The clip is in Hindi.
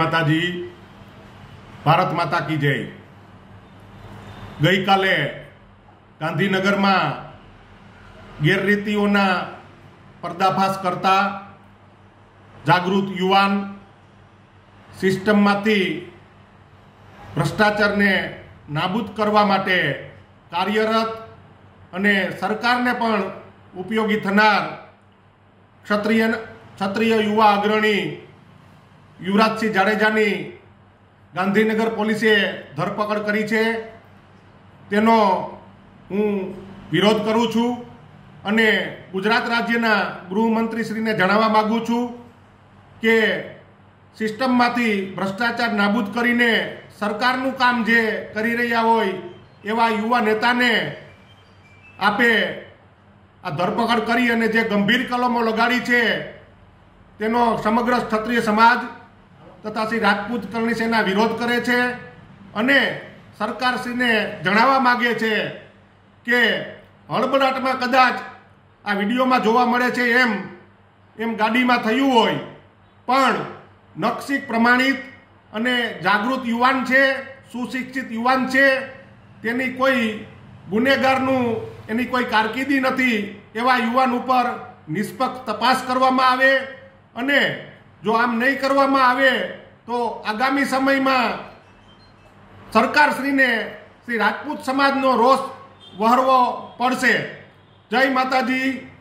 माताजी, भारत माता की जय। गई काले गांधीनगर में गैररीतिओना पर्दाफाश करता जागृत युवान सिस्टम में भ्रष्टाचार ने नाबूद करवा माटे कार्यरत अने सरकार ने पण उपयोगी थनार क्षत्रिय युवा अग्रणी युवराज सिंह जाडेजानी गांधीनगर पोलीसे धरपकड़ करी छे। तेनो हूँ विरोध करूँ छूं अने गुजरात राज्यना गृहमंत्री श्रीने जणावा मागू छूं के सिस्टम मांथी भ्रष्टाचार नाबूद करीने सरकारनु काम जे करी रह्या होय एवा युवा नेताने आपे आ धरपकड़ करी अने जे गंभीर कलमो लगाड़ी छे तेनो समग्र क्षत्रिय समाज तथा श्री राजपूत करणी सेना विरोध करे छे अने सरकार श्री ने जणावा मांगे छे के हड़बड़ाट में कदाच आ विडियो में जोवा मळे छे एम गाड़ी में थयुं होय पण नक्षी प्रमाणित अने जागृत युवान छे, सुशिक्षित युवान छे, तेनी कोई गुनेगारनु एनी कोई कारकिर्दी नथी एवा युवान उपर निष्पक्ष तपास करवामां आवे अने जो आम नहीं करवामां आवे तो आगामी समय में सरकार श्री ने श्री राजपूत समाज नो रोष वहरवो पड़शे। जय माताजी।